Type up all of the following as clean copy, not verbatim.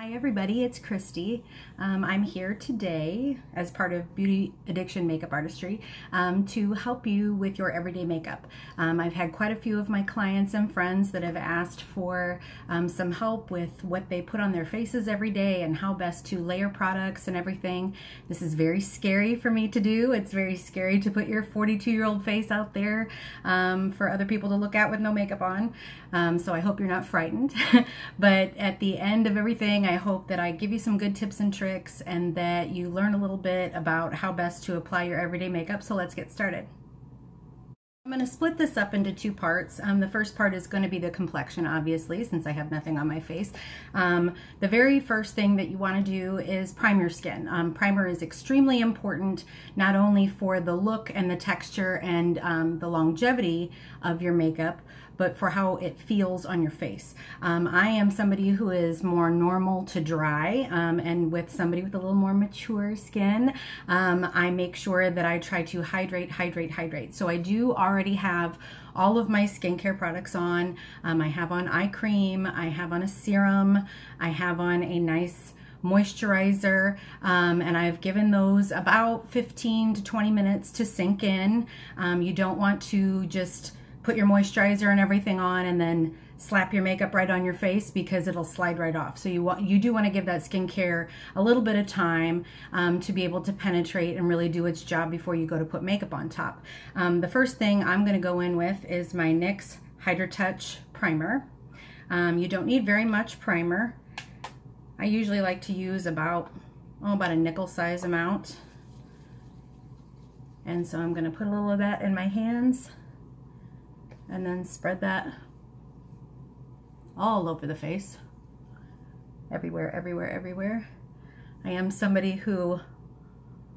Hi everybody, it's Christi. I'm here today as part of Beauty Addiction Makeup Artistry to help you with your everyday makeup. I've had quite a few of my clients and friends that have asked for some help with what they put on their faces every day and how best to layer products and everything. This is very scary for me to do. It's very scary to put your 42-year-old face out there for other people to look at with no makeup on. So I hope you're not frightened. But at the end of everything, I hope that I give you some good tips and tricks and that you learn a little bit about how best to apply your everyday makeup. So let's get started. I'm going to split this up into two parts. The first part is going to be the complexion, obviously, since I have nothing on my face. The very first thing that you want to do is prime your skin. Primer is extremely important, not only for the look and the texture and the longevity of your makeup, but for how it feels on your face. I am somebody who is more normal to dry, and with somebody with a little more mature skin, I make sure that I try to hydrate, hydrate, hydrate. So I do already have all of my skincare products on. I have on eye cream, I have on a serum, I have on a nice moisturizer, and I've given those about 15 to 20 minutes to sink in. You don't want to just put your moisturizer and everything on and then slap your makeup right on your face, because it'll slide right off. So you do want to give that skincare a little bit of time to be able to penetrate and really do its job before you go to put makeup on top. The first thing I'm going to go in with is my NYX Hydro Touch Primer. You don't need very much primer. I usually like to use about a nickel size amount. And so I'm going to put a little of that in my hands and then spread that all over the face, everywhere, everywhere, everywhere. I am somebody who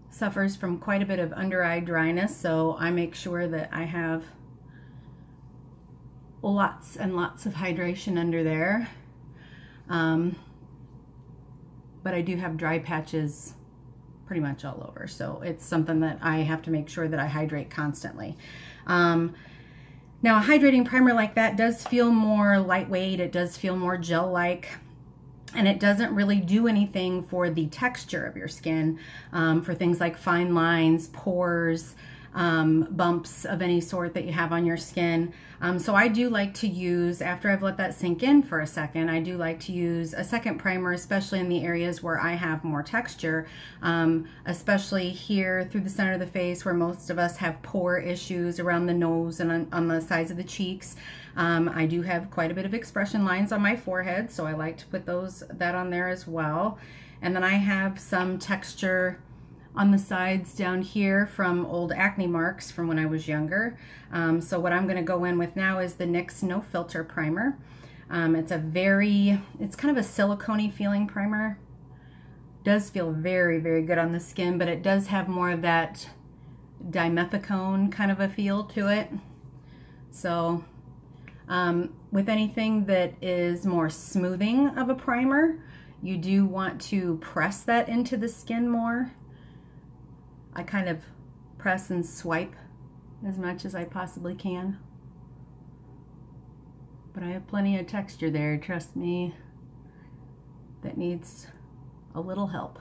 suffers from quite a bit of under eye dryness, so I make sure that I have lots and lots of hydration under there. But I do have dry patches pretty much all over, so it's something that I have to make sure that I hydrate constantly. Now, a hydrating primer like that does feel more lightweight, it does feel more gel-like, and it doesn't really do anything for the texture of your skin, for things like fine lines, pores, bumps of any sort that you have on your skin. So I do like to use, after I've let that sink in for a second, I do like to use a second primer, especially in the areas where I have more texture, especially here through the center of the face where most of us have pore issues around the nose and on the sides of the cheeks. I do have quite a bit of expression lines on my forehead, so I like to put that on there as well. And then I have some texture on the sides down here from old acne marks from when I was younger. So what I'm gonna go in with now is the NYX No Filter Primer. It's kind of a silicone-y feeling primer. Does feel very, very good on the skin, but it does have more of that dimethicone kind of a feel to it. So with anything that is more smoothing of a primer, you do want to press that into the skin more. I kind of press and swipe as much as I possibly can. But I have plenty of texture there, trust me, that needs a little help.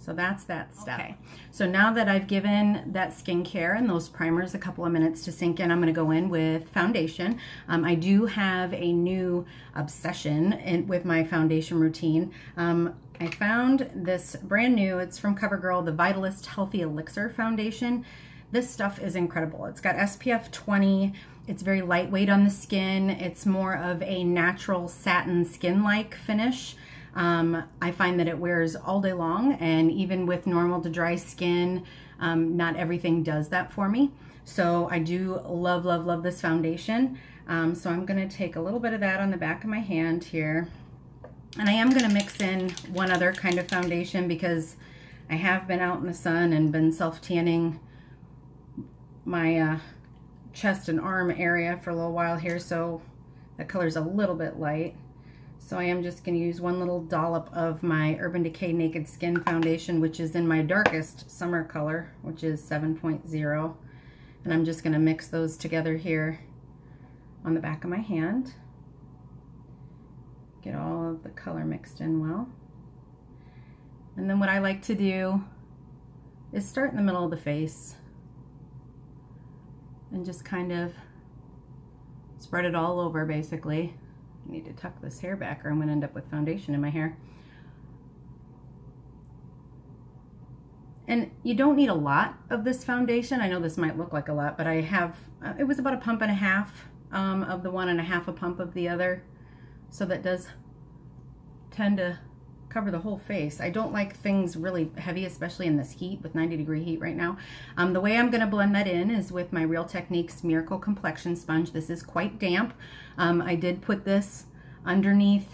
So that's that step. Okay. So now that I've given that skincare and those primers a couple of minutes to sink in, I'm going to go in with foundation. I do have a new obsession with my foundation routine. I found this brand new, it's from CoverGirl, the Vitalist Healthy Elixir Foundation. This stuff is incredible. It's got SPF 20, it's very lightweight on the skin, it's more of a natural satin skin-like finish. I find that it wears all day long, and even with normal to dry skin, not everything does that for me. So I do love, love, love this foundation. So I'm going to take a little bit of that on the back of my hand here. And I am going to mix in one other kind of foundation, because I have been out in the sun and been self-tanning my chest and arm area for a little while here, so the color's a little bit light. So I am just going to use one little dollop of my Urban Decay Naked Skin foundation, which is in my darkest summer color, which is 7.0. And I'm just going to mix those together here on the back of my hand. get all of the color mixed in well. And then what I like to do is start in the middle of the face and just kind of spread it all over, basically. I need to tuck this hair back or I'm going to end up with foundation in my hair. And you don't need a lot of this foundation. I know this might look like a lot, but I have, it was about a pump and a half of the one and a half a pump of the other. So that does tend to cover the whole face. I don't like things really heavy, especially in this heat with 90-degree heat right now. The way I'm going to blend that in is with my Real Techniques Miracle Complexion Sponge. This is quite damp. I did put this underneath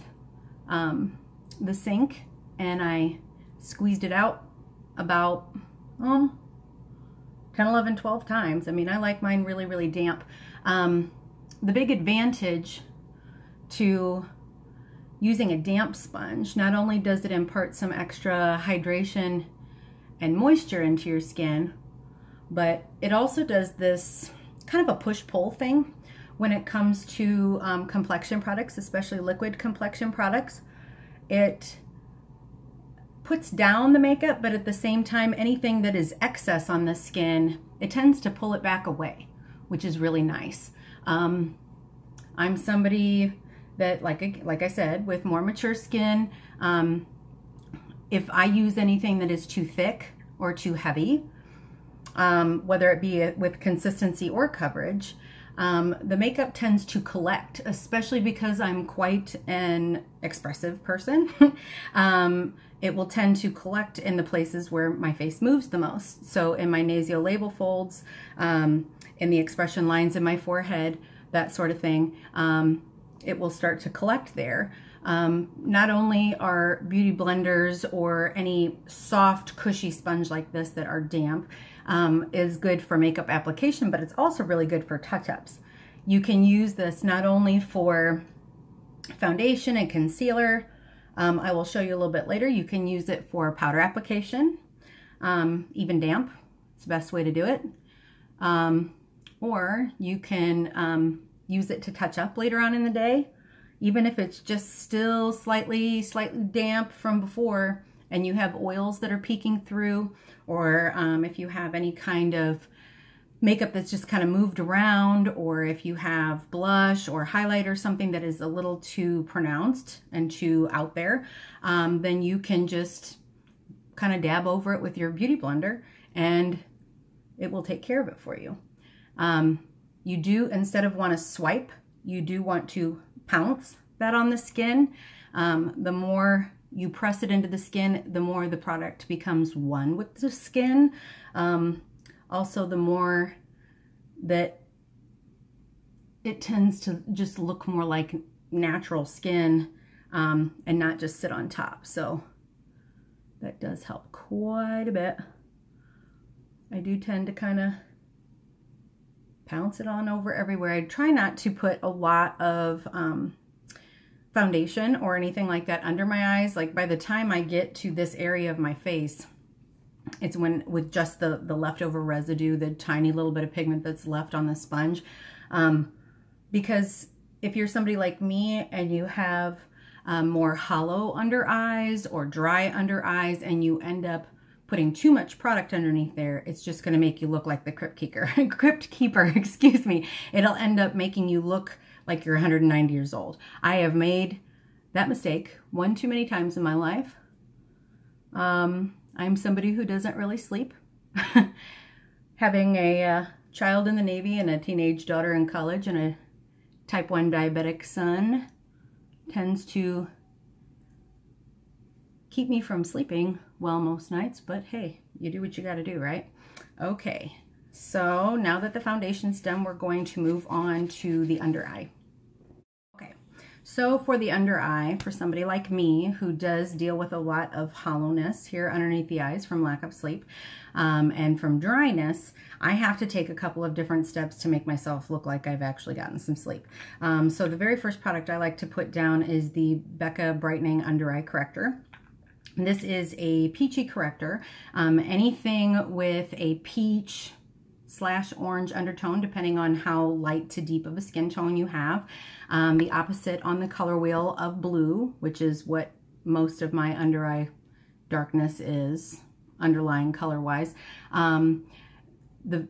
the sink and I squeezed it out about 10, 11, 12 times. I mean, I like mine really, really damp. The big advantage to using a damp sponge, not only does it impart some extra hydration and moisture into your skin, but it also does this kind of a push-pull thing when it comes to complexion products, especially liquid complexion products. It puts down the makeup, but at the same time, anything that is excess on the skin, it tends to pull it back away, which is really nice. I'm somebody that, like I said, with more mature skin, if I use anything that is too thick or too heavy, whether it be with consistency or coverage, the makeup tends to collect, especially because I'm quite an expressive person. It will tend to collect in the places where my face moves the most. So in my nasolabial folds, in the expression lines in my forehead, that sort of thing. It will start to collect there. Not only are beauty blenders or any soft, cushy sponge like this that are damp is good for makeup application, but it's also really good for touch-ups. You can use this not only for foundation and concealer, I will show you a little bit later, you can use it for powder application, even damp, it's the best way to do it. Or you can use it to touch up later on in the day, even if it's just still slightly damp from before and you have oils that are peeking through, or if you have any kind of makeup that's just kind of moved around, or if you have blush or highlight or something that is a little too pronounced and too out there, then you can just kind of dab over it with your beauty blender and it will take care of it for you. You do, instead of want to swipe, you do want to pounce that on the skin. The more you press it into the skin, the more the product becomes one with the skin. Also, the more that it tends to just look more like natural skin and not just sit on top. So that does help quite a bit. I do tend to kind of pounce it on over everywhere. I try not to put a lot of foundation or anything like that under my eyes. Like by the time I get to this area of my face, it's when with just the leftover residue, the tiny little bit of pigment that's left on the sponge. Because if you're somebody like me and you have more hollow under eyes or dry under eyes and you end up putting too much product underneath there, it's just going to make you look like the Crypt Keeper, excuse me. It'll end up making you look like you're 190 years old. I have made that mistake one too many times in my life. I'm somebody who doesn't really sleep. Having a child in the Navy and a teenage daughter in college and a type 1 diabetic son tends to keep me from sleeping well most nights, but hey, you do what you gotta do, right? Okay, so now that the foundation's done, we're going to move on to the under eye. Okay, so for the under eye, for somebody like me who does deal with a lot of hollowness here underneath the eyes from lack of sleep and from dryness, I have to take a couple of different steps to make myself look like I've actually gotten some sleep. So the very first product I like to put down is the Becca Brightening Under Eye Corrector. This is a peachy corrector. Anything with a peach slash orange undertone, depending on how light to deep of a skin tone you have. The opposite on the color wheel of blue, which is what most of my under eye darkness is, underlying color-wise. The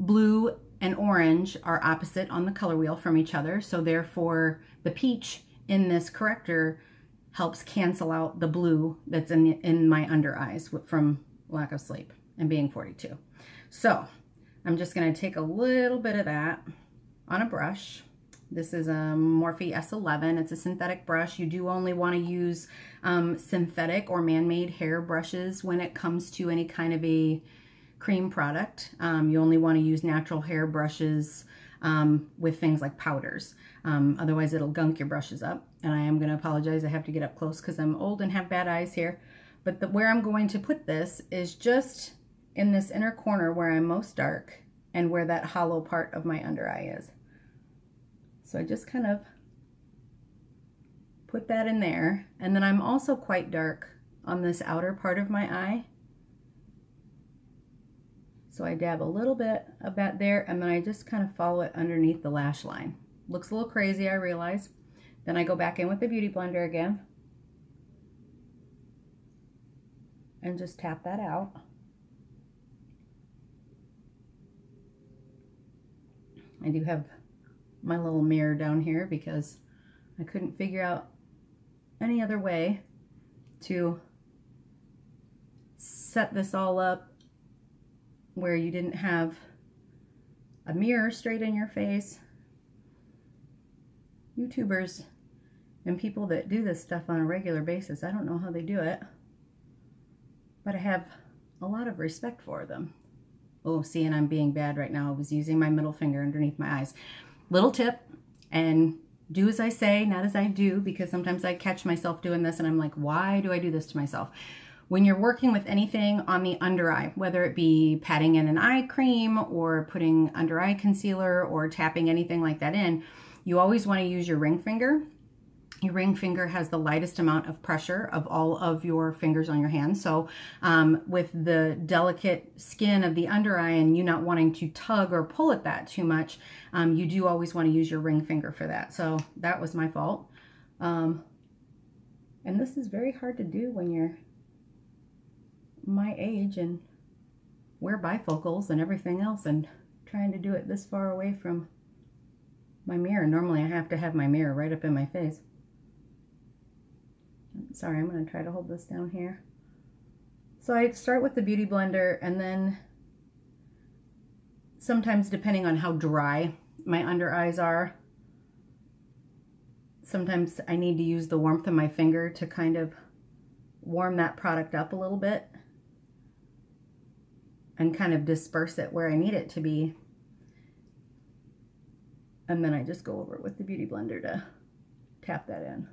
blue and orange are opposite on the color wheel from each other, so therefore the peach in this corrector helps cancel out the blue that's in my under eyes from lack of sleep and being 42. So I'm just going to take a little bit of that on a brush. This is a Morphe S11. It's a synthetic brush. You do only want to use synthetic or man-made hair brushes when it comes to any kind of a cream product. You only want to use natural hair brushes with things like powders. Otherwise it'll gunk your brushes up. And I am going to apologize. I have to get up close because I'm old and have bad eyes here. But where I'm going to put this is just in this inner corner where I'm most dark and where that hollow part of my under eye is. So I just kind of put that in there. And then I'm also quite dark on this outer part of my eye. So I dab a little bit of that there, and then I just kind of follow it underneath the lash line. Looks a little crazy, I realize. Then I go back in with the Beauty Blender again and just tap that out. I do have my little mirror down here because I couldn't figure out any other way to set this all up where you didn't have a mirror straight in your face. YouTubers and people that do this stuff on a regular basis, I don't know how they do it, but I have a lot of respect for them. Oh, see, and I'm being bad right now. I was using my middle finger underneath my eyes. Little tip, and do as I say, not as I do, because sometimes I catch myself doing this and I'm like, why do I do this to myself? When you're working with anything on the under eye, whether it be patting in an eye cream or putting under eye concealer or tapping anything like that in, you always want to use your ring finger. Your ring finger has the lightest amount of pressure of all of your fingers on your hand. So with the delicate skin of the under eye and you not wanting to tug or pull at that too much, you do always want to use your ring finger for that. So that was my fault. And this is very hard to do when you're my age and wear bifocals and everything else and trying to do it this far away from my mirror. Normally I have to have my mirror right up in my face. Sorry, I'm going to try to hold this down here. So I start with the Beauty Blender, and then sometimes depending on how dry my under eyes are, sometimes I need to use the warmth of my finger to kind of warm that product up a little bit and kind of disperse it where I need it to be. And then I just go over with the Beauty Blender to tap that in.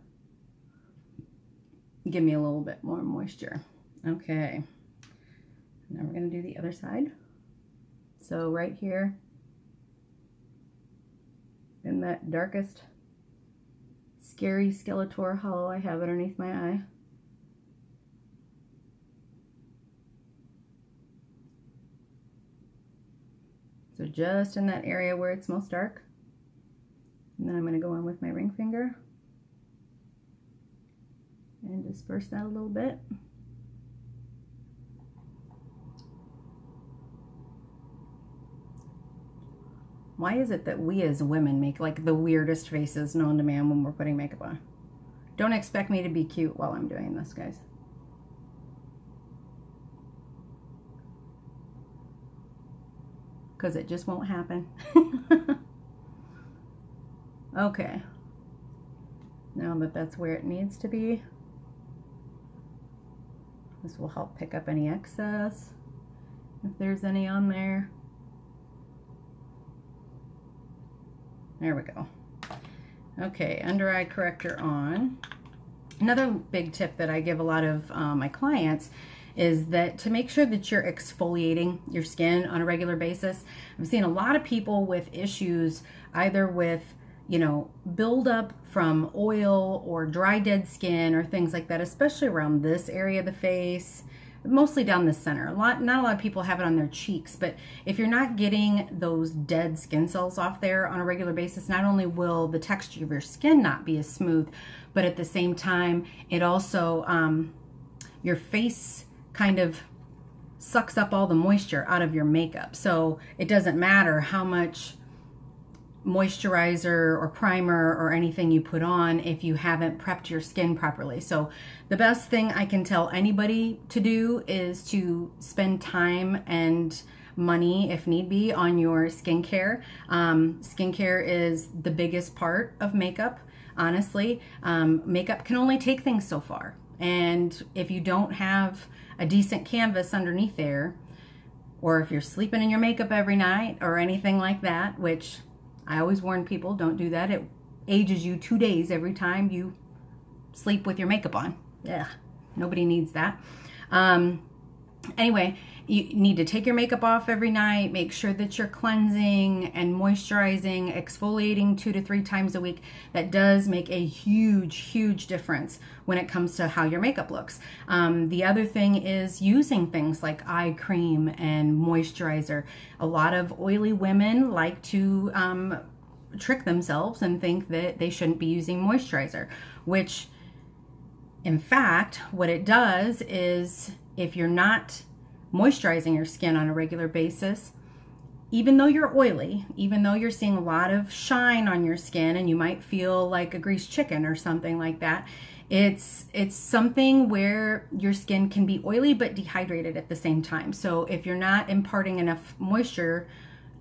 Give me a little bit more moisture. Okay, now we're going to do the other side. So right here in that darkest scary Skeletor hollow I have underneath my eye. So just in that area where it's most dark. And then I'm going to go in with my ring finger and disperse that a little bit. Why is it that we as women make like the weirdest faces known to man when we're putting makeup on? Don't expect me to be cute while I'm doing this, guys. Because it just won't happen. Okay, now that that's where it needs to be, this will help pick up any excess, if there's any on there. There we go. Okay, under eye corrector on. Another big tip that I give a lot of my clients is that to make sure that you're exfoliating your skin on a regular basis. I've seen a lot of people with issues either with, you know, buildup from oil or dry, dead skin or things like that, especially around this area of the face, mostly down the center. Not a lot of people have it on their cheeks, but if you're not getting those dead skin cells off there on a regular basis, not only will the texture of your skin not be as smooth, but at the same time, it also, your face kind of sucks up all the moisture out of your makeup. So it doesn't matter how much moisturizer or primer or anything you put on if you haven't prepped your skin properly. So the best thing I can tell anybody to do is to spend time and money, if need be, on your skincare. Skincare is the biggest part of makeup, honestly. Makeup can only take things so far. And if you don't have a decent canvas underneath there, or if you're sleeping in your makeup every night or anything like that, which I always warn people, don't do that. It ages you 2 days every time you sleep with your makeup on. Yeah, nobody needs that. Anyway, you need to take your makeup off every night. Make sure that you're cleansing and moisturizing, exfoliating 2 to 3 times a week. That does make a huge, huge difference when it comes to how your makeup looks. The other thing is using things like eye cream and moisturizer. A lot of oily women like to trick themselves and think that they shouldn't be using moisturizer, which in fact, what it does is if you're not moisturizing your skin on a regular basis, even though you're oily, even though you're seeing a lot of shine on your skin and you might feel like a greased chicken or something like that, it's something where your skin can be oily but dehydrated at the same time. So if you're not imparting enough moisture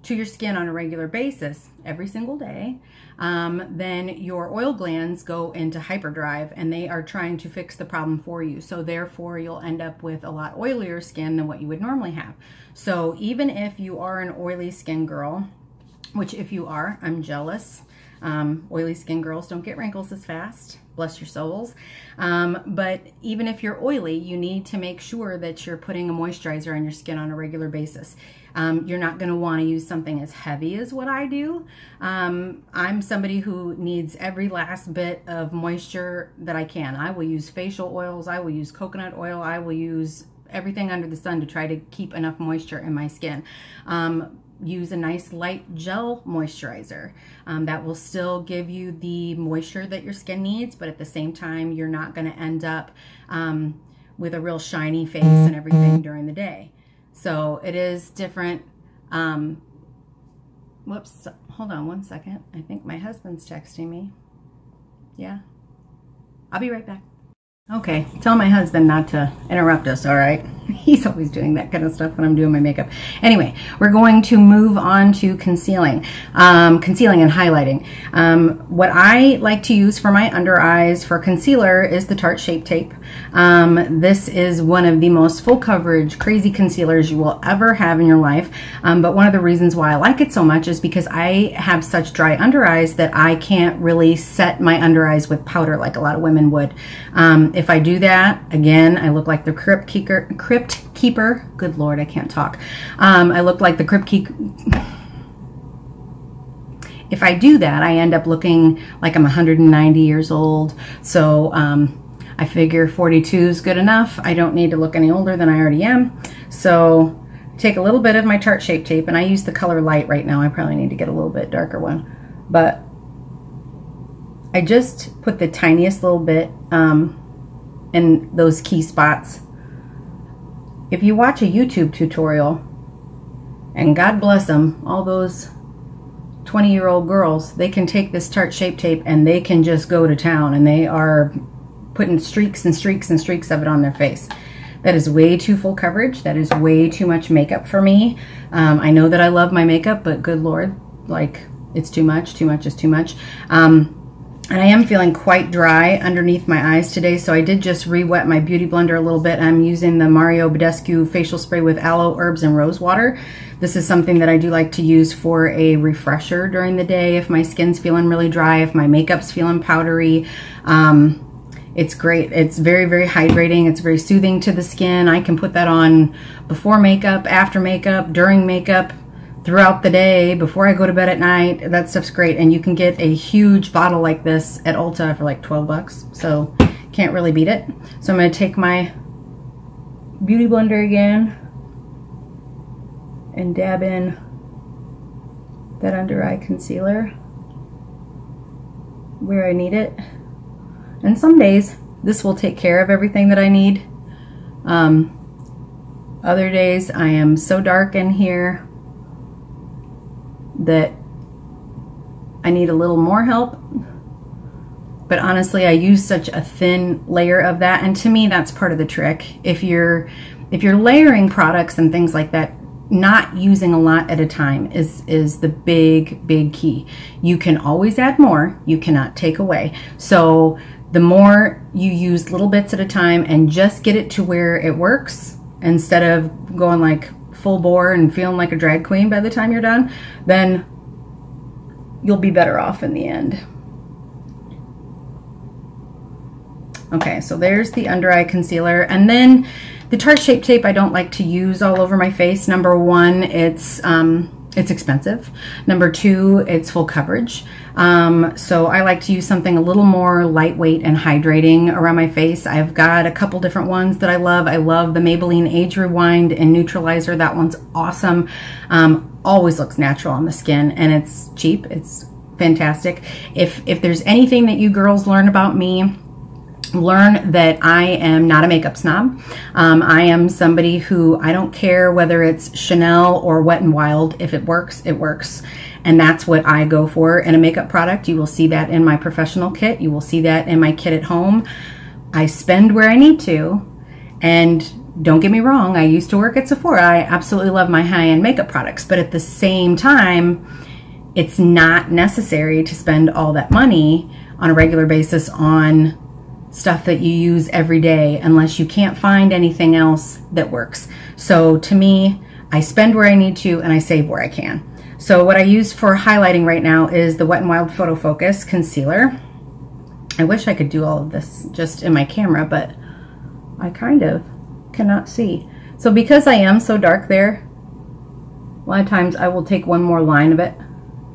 to your skin on a regular basis every single day, then your oil glands go into hyperdrive and they are trying to fix the problem for you. So therefore you'll end up with a lot oilier skin than what you would normally have. So even if you are an oily skin girl, which if you are, I'm jealous. Oily skin girls don't get wrinkles as fast, bless your souls. But even if you're oily, you need to make sure that you're putting a moisturizer on your skin on a regular basis. You're not going to want to use something as heavy as what I do. I'm somebody who needs every last bit of moisture that I can. I will use facial oils. I will use coconut oil. I will use everything under the sun to try to keep enough moisture in my skin. Use a nice light gel moisturizer that will still give you the moisture that your skin needs, but at the same time, you're not going to end up with a real shiny face and everything during the day. So it is different. Whoops, hold on one second. I think my husband's texting me. Yeah, I'll be right back. Okay, tell my husband not to interrupt us, all right? He's always doing that kind of stuff when I'm doing my makeup. Anyway, we're going to move on to concealing. Concealing and highlighting. What I like to use for my under eyes for concealer is the Tarte Shape Tape. This is one of the most full coverage, crazy concealers you will ever have in your life. But one of the reasons why I like it so much is because I have such dry under eyes that I can't really set my under eyes with powder like a lot of women would. If I do that, again, I look like the crypt keeper. Good Lord, I can't talk. I look like the crypt keeper. If I do that, I end up looking like I'm 190 years old. So I figure 42 is good enough. I don't need to look any older than I already am. So take a little bit of my Tarte Shape Tape, and I use the color light right now. I probably need to get a little bit darker one. But I just put the tiniest little bit in those key spots. If you watch a YouTube tutorial, and God bless them, all those 20-year-old girls, they can take this Tarte Shape Tape and they can just go to town, and they are putting streaks and streaks and streaks of it on their face. That is way too full coverage. That is way too much makeup for me. I know that I love my makeup, but good Lord, like, it's too much. Too much is too much. And I am feeling quite dry underneath my eyes today, so I did just re-wet my Beauty Blender a little bit. I'm using the Mario Badescu Facial Spray with Aloe Herbs and Rose Water. This is something that I do like to use for a refresher during the day if my skin's feeling really dry, if my makeup's feeling powdery. It's great. It's very, very hydrating. It's very soothing to the skin. I can put that on before makeup, after makeup, during makeup, throughout the day, before I go to bed at night. That stuff's great, and you can get a huge bottle like this at Ulta for like $12, so can't really beat it. So I'm going to take my beauty blender again and dab in that under eye concealer where I need it. And some days this will take care of everything that I need. Other days I am so dark in here that I need a little more help. But honestly, I use such a thin layer of that, and to me that's part of the trick. If you're layering products and things like that, not using a lot at a time is the big key. You can always add more, you cannot take away. So the more you use little bits at a time and just get it to where it works, instead of going like full bore and feeling like a drag queen by the time you're done, then you'll be better off in the end. Okay, so there's the under eye concealer. And then the Tarte Shape Tape I don't like to use all over my face. Number one, it's expensive. Number two, it's full coverage. So I like to use something a little more lightweight and hydrating around my face. I've got a couple different ones that I love. I love the Maybelline Age Rewind and Neutralizer. That one's awesome. Always looks natural on the skin, and it's cheap. It's fantastic. If there's anything that you girls learn about me, learn that I am not a makeup snob. I am somebody who, I don't care whether it's Chanel or Wet n Wild, if it works, it works. And that's what I go for in a makeup product. You will see that in my professional kit. You will see that in my kit at home. I spend where I need to. And don't get me wrong, I used to work at Sephora. I absolutely love my high-end makeup products, but at the same time, it's not necessary to spend all that money on a regular basis on stuff that you use every day unless you can't find anything else that works. So to me, I spend where I need to and I save where I can. So what I use for highlighting right now is the Wet n Wild Photo Focus Concealer. I wish I could do all of this just in my camera, but I kind of cannot see. So because I am so dark there, a lot of times I will take one more line of it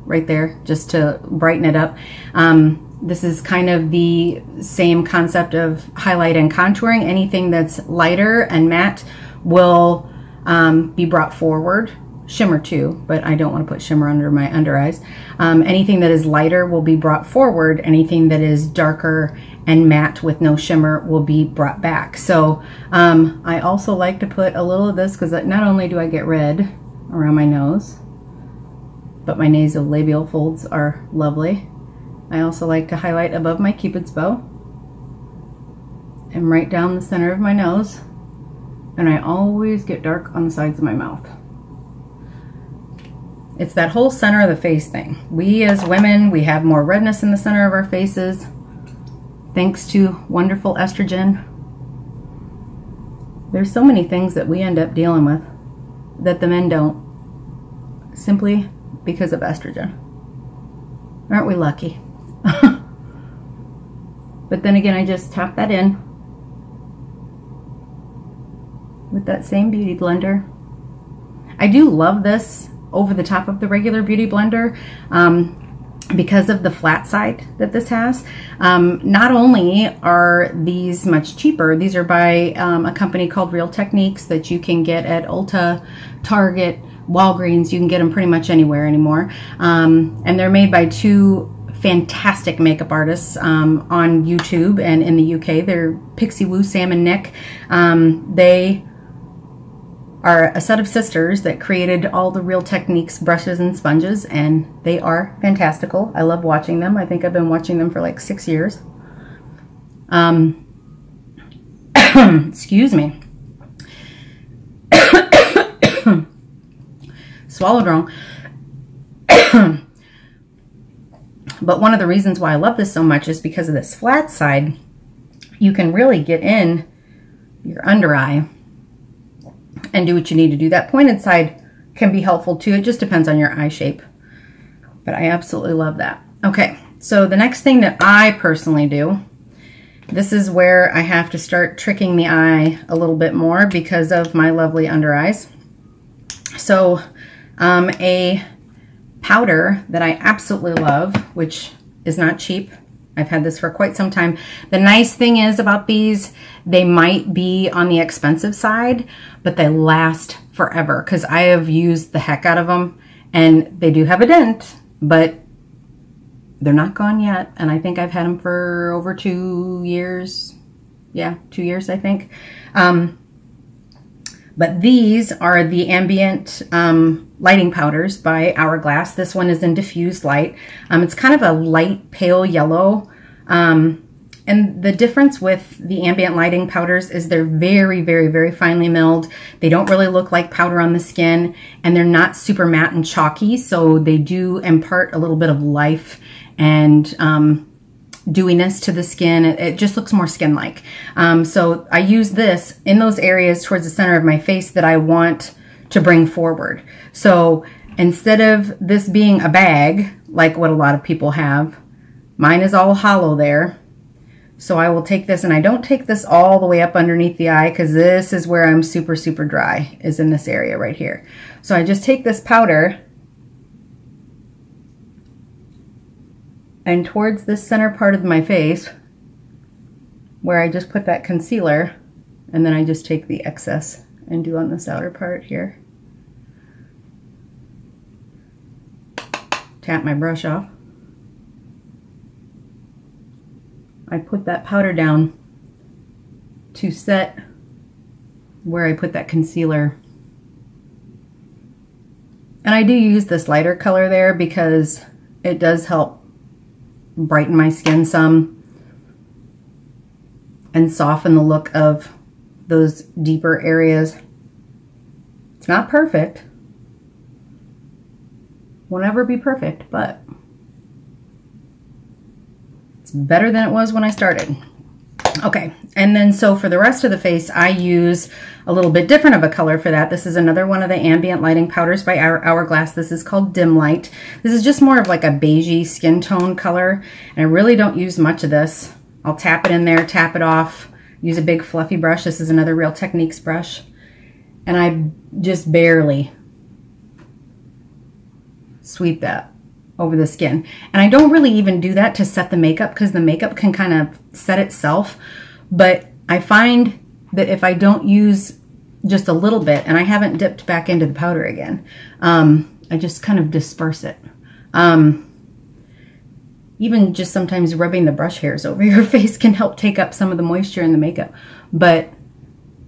right there just to brighten it up. This is kind of the same concept of highlight and contouring. Anything that's lighter and matte will be brought forward. Shimmer too, but I don't want to put shimmer under my under eyes. Anything that is lighter will be brought forward. Anything that is darker and matte with no shimmer will be brought back. So I also like to put a little of this because not only do I get red around my nose, but my nasolabial folds are lovely. I also like to highlight above my Cupid's bow and right down the center of my nose, and I always get dark on the sides of my mouth. It's that whole center of the face thing. We as women, we have more redness in the center of our faces thanks to wonderful estrogen. There's so many things that we end up dealing with that the men don't, simply because of estrogen. Aren't we lucky? But then again, I just tap that in with that same beauty blender. I do love this over the top of the regular beauty blender because of the flat side that this has. Not only are these much cheaper, these are by a company called Real Techniques that you can get at Ulta, Target, Walgreens. You can get them pretty much anywhere anymore. And they're made by two fantastic makeup artists on YouTube and in the UK. They're Pixie Woo, Sam and Nick. They are a set of sisters that created all the Real Techniques brushes and sponges, and they are fantastical. I love watching them. I think I've been watching them for like 6 years. Excuse me. Swallowed wrong. But one of the reasons why I love this so much is because of this flat side. You can really get in your under eye and do what you need to do. That pointed side can be helpful too. It just depends on your eye shape, but I absolutely love that. Okay, so the next thing that I personally do, this is where I have to start tricking the eye a little bit more because of my lovely under eyes. So a powder that I absolutely love, which is not cheap. I've had this for quite some time. The nice thing is about these, they might be on the expensive side, but they last forever because I have used the heck out of them, and they do have a dent, but they're not gone yet. And I think I've had them for over 2 years. Yeah, 2 years, I think. But these are the ambient lighting powders by Hourglass. This one is in diffused light. It's kind of a light pale yellow. And the difference with the ambient lighting powders is they're very, very, very finely milled. They don't really look like powder on the skin, and they're not super matte and chalky. So they do impart a little bit of life and dewiness to the skin. It just looks more skin-like. So I use this in those areas towards the center of my face that I want to bring forward. So instead of this being a bag, like what a lot of people have, mine is all hollow there. So I will take this, and I don't take this all the way up underneath the eye because this is where I'm super, super dry, is in this area right here. So I just take this powder and towards this center part of my face where I just put that concealer, and then I just take the excess and do on this outer part here. Tap my brush off. I put that powder down to set where I put that concealer. And I do use this lighter color there because it does help brighten my skin some and soften the look of those deeper areas. It's not perfect. Won't ever be perfect, but it's better than it was when I started. Okay, and then so for the rest of the face, I use a little bit different of a color for that. This is another one of the ambient lighting powders by Hourglass. This is called Dim Light. This is just more of like a beigey skin tone color, and I really don't use much of this. I'll tap it in there, tap it off, use a big fluffy brush. This is another Real Techniques brush, and I just barely sweep that over the skin. And I don't really even do that to set the makeup because the makeup can kind of set itself. But I find that if I don't use just a little bit, and I haven't dipped back into the powder again, I just kind of disperse it. Even just sometimes rubbing the brush hairs over your face can help take up some of the moisture in the makeup. But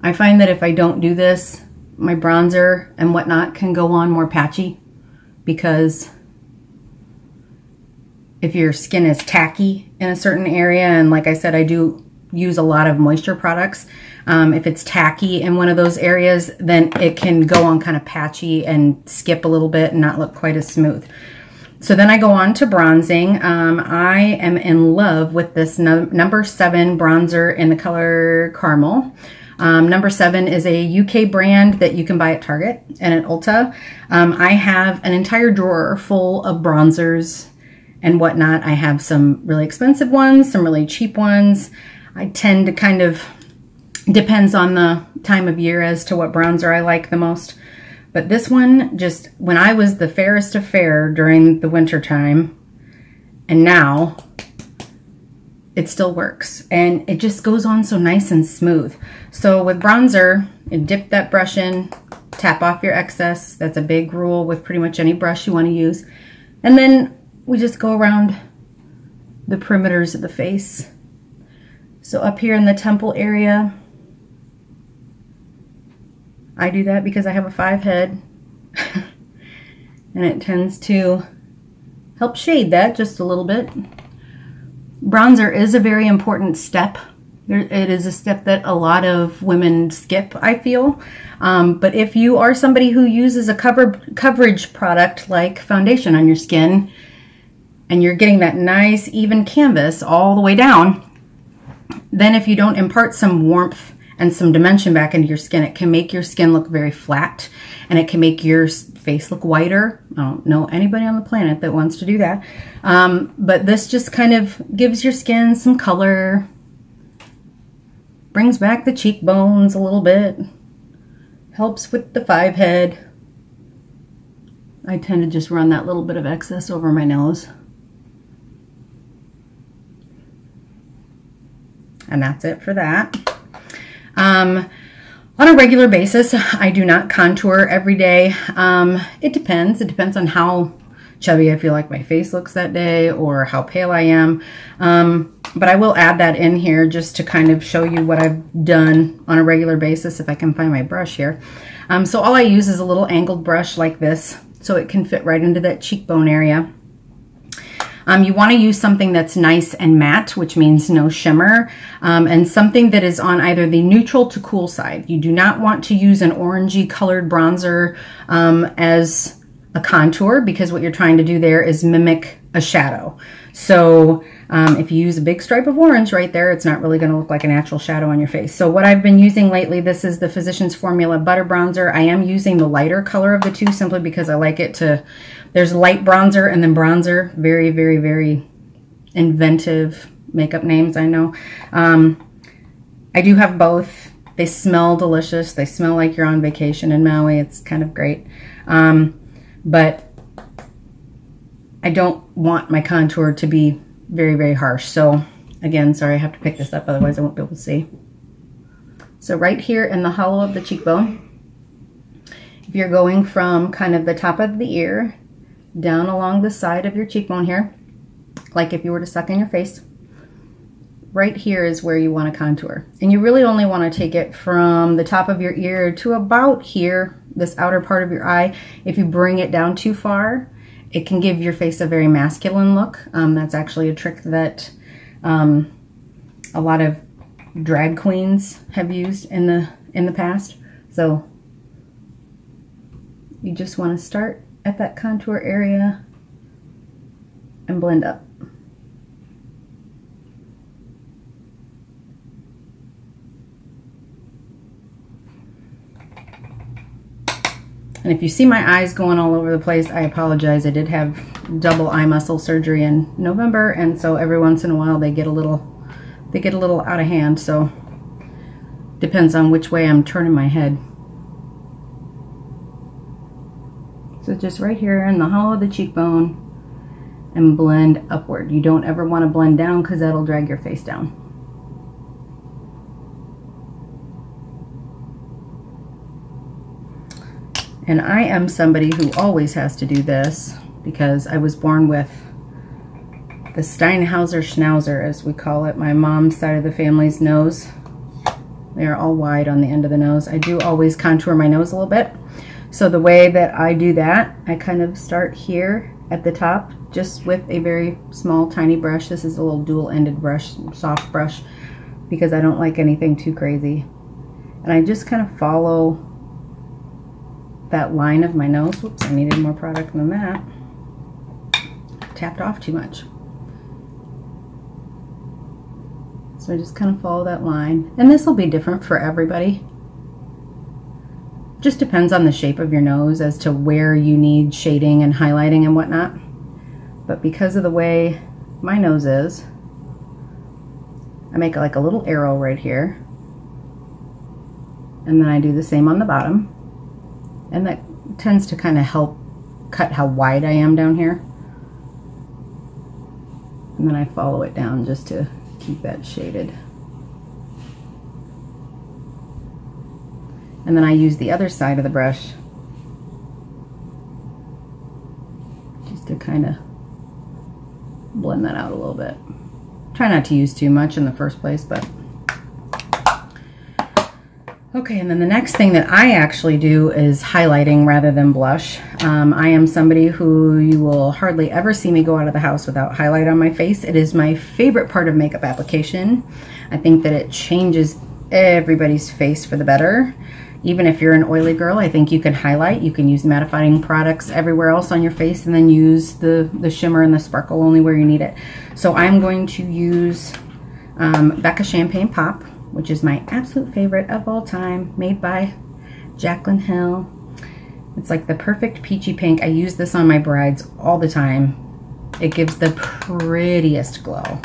I find that if I don't do this, my bronzer and whatnot can go on more patchy, because if your skin is tacky in a certain area, and like I said, I do use a lot of moisture products, if it's tacky in one of those areas, then it can go on kind of patchy and skip a little bit and not look quite as smooth. So then I go on to bronzing. I am in love with this No. 7 bronzer in the color Caramel. No. 7 is a UK brand that you can buy at Target and at Ulta. I have an entire drawer full of bronzers and whatnot. I have some really expensive ones, some really cheap ones. I tend to kind of, depends on the time of year as to what bronzer I like the most. But this one, just when I was the fairest of fair during the winter time, and now it still works, and it just goes on so nice and smooth. So with bronzer, you dip that brush in, tap off your excess. That's a big rule with pretty much any brush you want to use. And then we just go around the perimeters of the face. So up here in the temple area, I do that because I have a 5 head and it tends to help shade that just a little bit. Bronzer is a very important step. It is a step that a lot of women skip, I feel. But if you are somebody who uses a coverage product like foundation on your skin, and you're getting that nice even canvas all the way down, then if you don't impart some warmth and some dimension back into your skin, it can make your skin look very flat, and it can make your face look whiter. I don't know anybody on the planet that wants to do that. But this just kind of gives your skin some color, brings back the cheekbones a little bit, helps with the 5 head. I tend to just run that little bit of excess over my nose. And that's it for that. On a regular basis, I do not contour every day. It depends. It depends on how chubby I feel like my face looks that day or how pale I am. But I will add that in here just to kind of show you what I've done on a regular basis if I can find my brush here. So all I use is a little angled brush like this so it can fit right into that cheekbone area. You want to use something that's nice and matte, which means no shimmer, and something that is on either the neutral to cool side. You do not want to use an orangey colored bronzer as a contour, because what you're trying to do there is mimic a shadow. So if you use a big stripe of orange right there, it's not really going to look like a natural shadow on your face. So what I've been using lately, this is the Physician's Formula Butter Bronzer. I am using the lighter color of the two simply because I like it to... There's light bronzer and then bronzer. Very, very, very inventive makeup names, I know. I do have both. They smell delicious. They smell like you're on vacation in Maui. It's kind of great. But I don't want my contour to be very, very harsh. So again, sorry, I have to pick this up, otherwise I won't be able to see. So right here in the hollow of the cheekbone, if you're going from kind of the top of the ear down along the side of your cheekbone here, like if you were to suck in your face, right here is where you want to contour. And you really only want to take it from the top of your ear to about here, this outer part of your eye. If you bring it down too far, it can give your face a very masculine look. That's actually a trick that a lot of drag queens have used in the past. So you just want to start at that contour area and blend up. And if you see my eyes going all over the place, I apologize. I did have double eye muscle surgery in November, and so every once in a while they get a little out of hand. So depends on which way I'm turning my head. So just right here in the hollow of the cheekbone and blend upward. You don't ever want to blend down because that'll drag your face down. And I am somebody who always has to do this because I was born with the Steinhauser Schnauzer, as we call it. My mom's side of the family's nose. They're all wide on the end of the nose. I do always contour my nose a little bit. So the way that I do that, I kind of start here at the top just with a very small, tiny brush. This is a little dual-ended brush, soft brush, because I don't like anything too crazy. And I just kind of follow that line of my nose. Whoops, I needed more product than that. Tapped off too much. So I just kind of follow that line. And this will be different for everybody. Just depends on the shape of your nose as to where you need shading and highlighting and whatnot. But because of the way my nose is, I make like a little arrow right here. And then I do the same on the bottom. And that tends to kind of help cut how wide I am down here. And then I follow it down just to keep that shaded. And then I use the other side of the brush just to kind of blend that out a little bit. Try not to use too much in the first place, but... Okay, and then the next thing that I actually do is highlighting rather than blush. I am somebody who you will hardly ever see me go out of the house without highlight on my face. It is my favorite part of makeup application. I think that it changes everybody's face for the better. Even if you're an oily girl, I think you can highlight. You can use mattifying products everywhere else on your face and then use the shimmer and the sparkle only where you need it. So I'm going to use Becca Champagne Pop, which is my absolute favorite of all time, made by Jaclyn Hill. It's like the perfect peachy pink. I use this on my brides all the time. It gives the prettiest glow.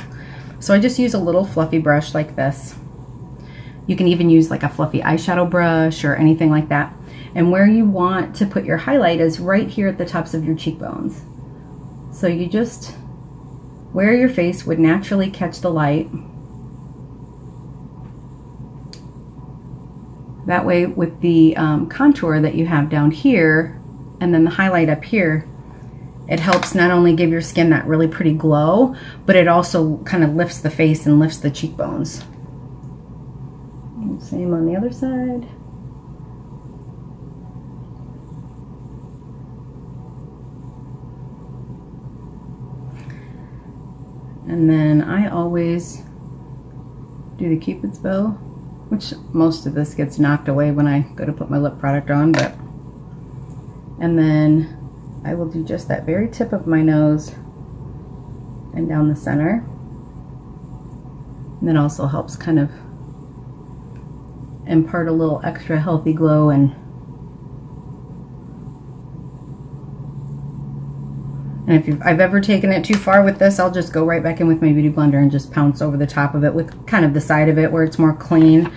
So I just use a little fluffy brush like this. You can even use like a fluffy eyeshadow brush or anything like that. And where you want to put your highlight is right here at the tops of your cheekbones. So you just, where your face would naturally catch the light, That way with the contour that you have down here and then the highlight up here, it helps not only give your skin that really pretty glow, but it also kind of lifts the face and lifts the cheekbones. And same on the other side. And then I always do the Cupid's bow, which most of this gets knocked away when I go to put my lip product on, but. And then I will do just that very tip of my nose and down the center. And that also helps kind of impart a little extra healthy glow and if I've ever taken it too far with this, I'll just go right back in with my Beauty Blender and just pounce over the top of it with kind of the side of it where it's more clean.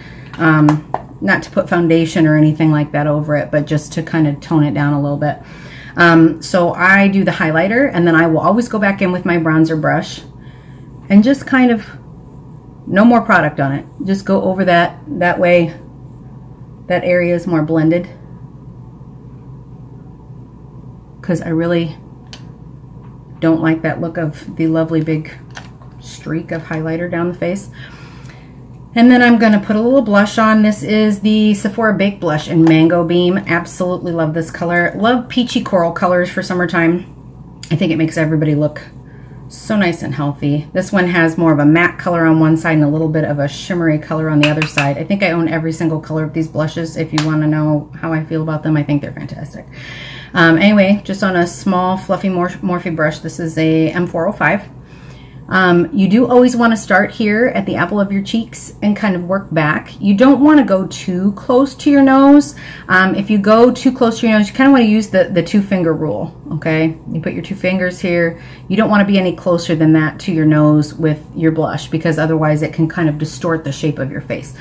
Not to put foundation or anything like that over it, but just to kind of tone it down a little bit. So I do the highlighter, and then I will always go back in with my bronzer brush and just kind of, no more product on it. Just go over that. That way, that area is more blended. Because I really don't like that look of the lovely big streak of highlighter down the face. And then I'm gonna put a little blush on. This is the Sephora Bake Blush in Mango Beam. Absolutely love this color. Love peachy coral colors for summertime. I think it makes everybody look so nice and healthy. This one has more of a matte color on one side and a little bit of a shimmery color on the other side. I think I own every single color of these blushes. If you wanna know how I feel about them, I think they're fantastic. Anyway, just on a small fluffy Morphe brush, this is a M405. You do always want to start here at the apple of your cheeks and kind of work back. You don't want to go too close to your nose. If you go too close to your nose, you kind of want to use the two-finger rule, okay? You put your two fingers here. You don't want to be any closer than that to your nose with your blush because otherwise it can kind of distort the shape of your face.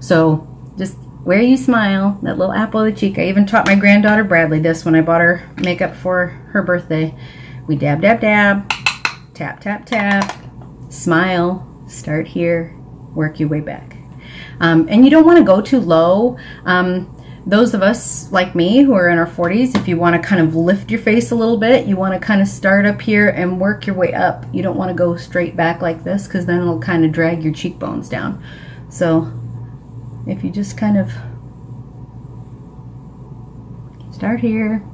So just where you smile, that little apple of the cheek. I even taught my granddaughter Bradley this when I bought her makeup for her birthday. We dab, dab, dab. Tap, tap, tap, smile, start here, work your way back. And you don't want to go too low. Those of us like me who are in our 40s, if you want to kind of lift your face a little bit, you want to kind of start up here and work your way up. You don't want to go straight back like this because then it'll kind of drag your cheekbones down. So if you just kind of start here,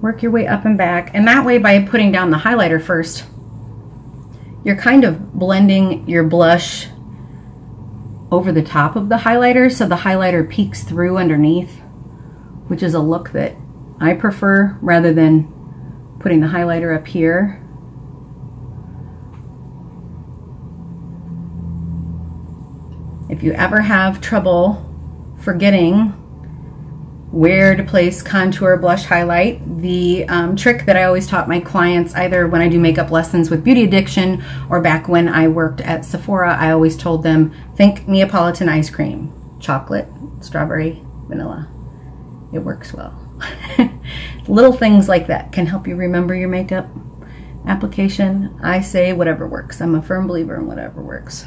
work your way up and back, and that way by putting down the highlighter first, you're kind of blending your blush over the top of the highlighter so the highlighter peeks through underneath, which is a look that I prefer rather than putting the highlighter up here. If you ever have trouble forgetting where to place contour, blush, highlight. The trick that I always taught my clients, either when I do makeup lessons with Beauty Addiction or back when I worked at Sephora, I always told them, think Neapolitan ice cream, chocolate, strawberry, vanilla. It works well. Little things like that can help you remember your makeup application. I say whatever works. I'm a firm believer in whatever works.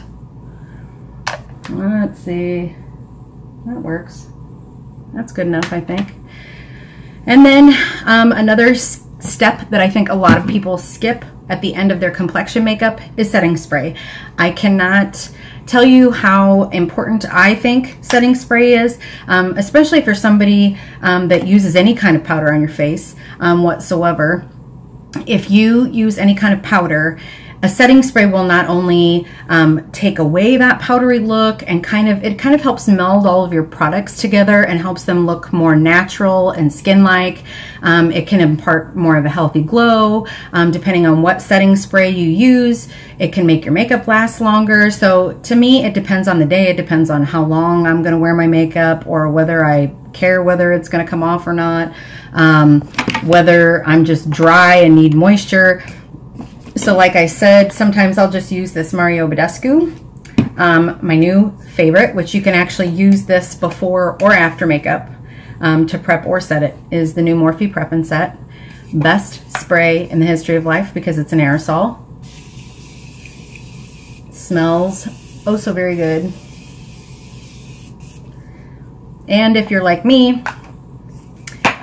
Let's see, that works. That's good enough, I think. And then another step that I think a lot of people skip at the end of their complexion makeup is setting spray. I cannot tell you how important I think setting spray is, especially for somebody that uses any kind of powder on your face whatsoever. If you use any kind of powder, a setting spray will not only take away that powdery look and it kind of helps meld all of your products together and helps them look more natural and skin-like. It can impart more of a healthy glow. Depending on what setting spray you use, it can make your makeup last longer. So to me, it depends on the day. It depends on how long I'm gonna wear my makeup or whether I care whether it's gonna come off or not, whether I'm just dry and need moisture. So like I said, sometimes I'll just use this Mario Badescu, my new favorite, which you can actually use this before or after makeup to prep or set it, is the new Morphe Prep and Set. Best spray in the history of life because it's an aerosol. Smells oh so very good. And if you're like me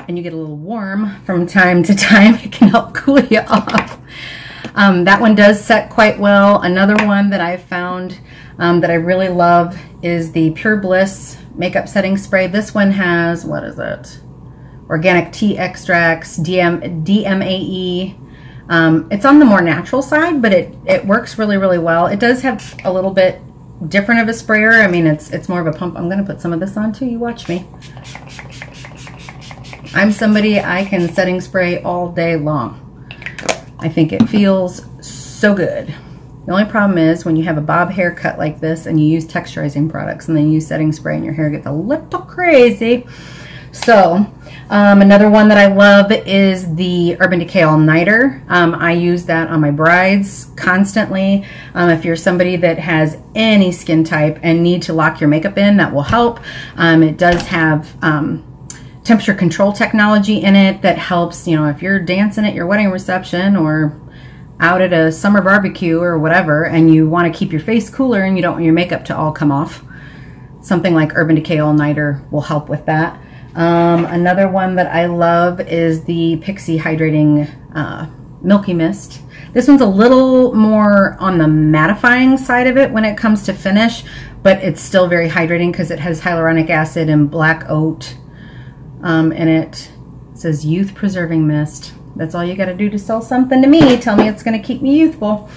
and you get a little warm from time to time, it can help cool you off. That one does set quite well. Another one that I've found that I really love is the Pure Bliss Makeup Setting Spray. This one has, what is it? Organic tea extracts, DMAE. It's on the more natural side, but it works really, really well. It does have a little bit different of a sprayer. I mean, it's more of a pump. I'm going to put some of this on too. You watch me. I'm somebody, I can setting spray all day long. I think it feels so good. The only problem is when you have a bob haircut like this and you use texturizing products and then you use setting spray and your hair gets a little crazy. So another one that I love is the Urban Decay All Nighter. I use that on my brides constantly. If you're somebody that has any skin type and need to lock your makeup in, that will help. It does have temperature control technology in it that helps, you know, if you're dancing at your wedding reception or out at a summer barbecue or whatever, and you want to keep your face cooler and you don't want your makeup to all come off. Something like Urban Decay All Nighter will help with that. Another one that I love is the Pixi Hydrating Milky Mist. This one's a little more on the mattifying side of it when it comes to finish, but it's still very hydrating because it has hyaluronic acid and black oat in it. It says Youth Preserving Mist. That's all you got to do to sell something to me. Tell me it's going to keep me youthful.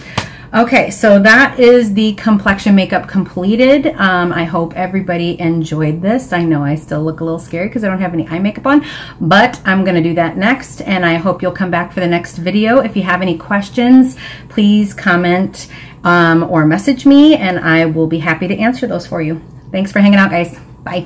Okay, so that is the complexion makeup completed. I hope everybody enjoyed this. I know I still look a little scary because I don't have any eye makeup on, but I'm going to do that next, and I hope you'll come back for the next video. If you have any questions, please comment or message me, and I will be happy to answer those for you. Thanks for hanging out, guys. Bye.